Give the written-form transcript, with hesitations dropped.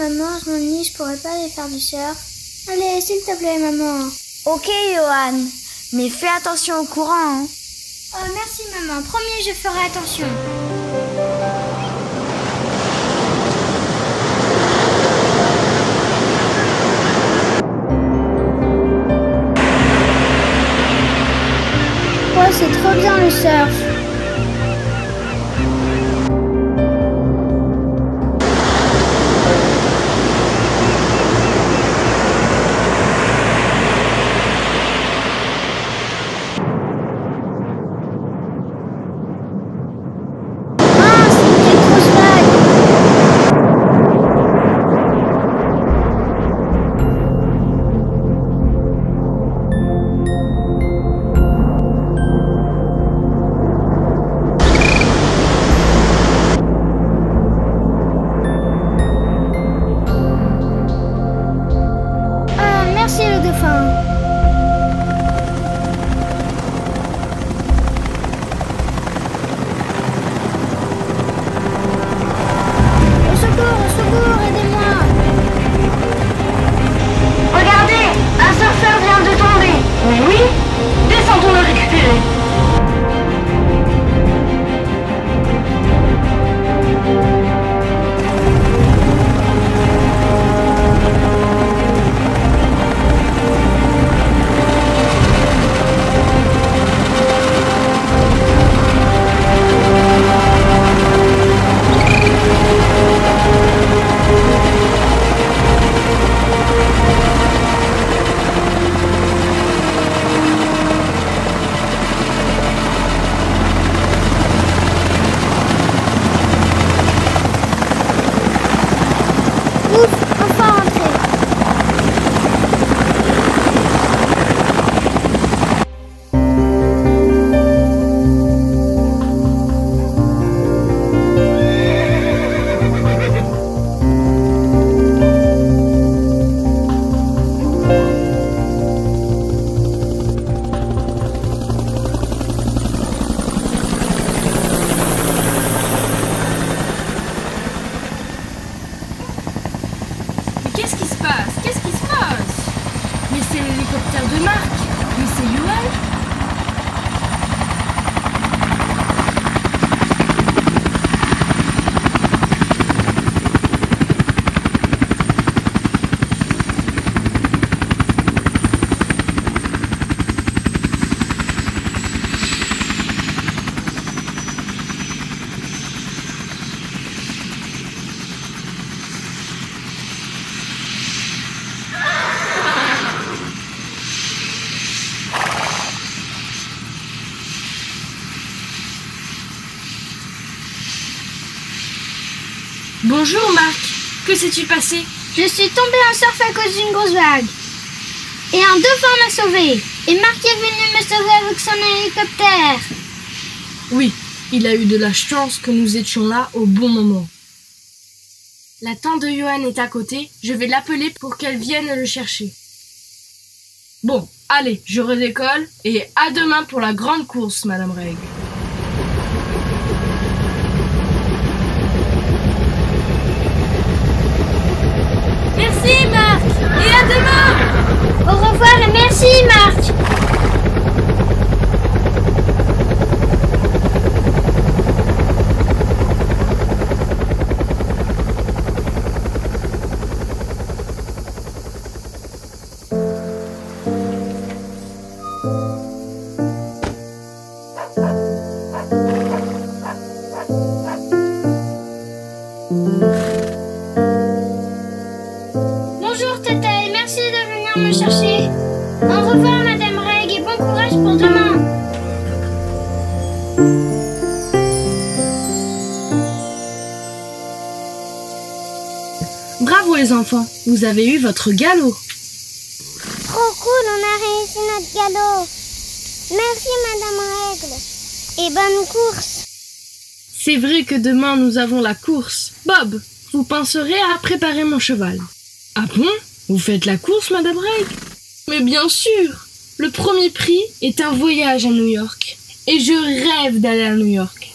maman, je m'ennuie, je pourrais pas aller faire du surf. Allez, s'il te plaît, maman. Ok, Johan, mais fais attention au courant, hein. Oh, merci, maman. Promis, je ferai attention. Oh, c'est trop bien le surf. De Marc, mais c'est Johan. Bonjour Marc, que s'est-tu passé? Je suis tombée en surf à cause d'une grosse vague. Et un dauphin m'a sauvée. Et Marc est venu me sauver avec son hélicoptère. Oui, il a eu de la chance que nous étions là au bon moment. La tante de Johan est à côté, je vais l'appeler pour qu'elle vienne le chercher. Bon, allez, je redécolle et à demain pour la grande course, Madame Règle. Merci Marc, et à demain. Au revoir et merci Marc. Bravo les enfants, vous avez eu votre galop. Trop cool, on a réussi notre galop. Merci Madame Règle. Et bonne course. C'est vrai que demain nous avons la course. Bob, vous penserez à préparer mon cheval. Ah bon? Vous faites la course Madame Règle? Mais bien sûr. Le premier prix est un voyage à New York. Et je rêve d'aller à New York.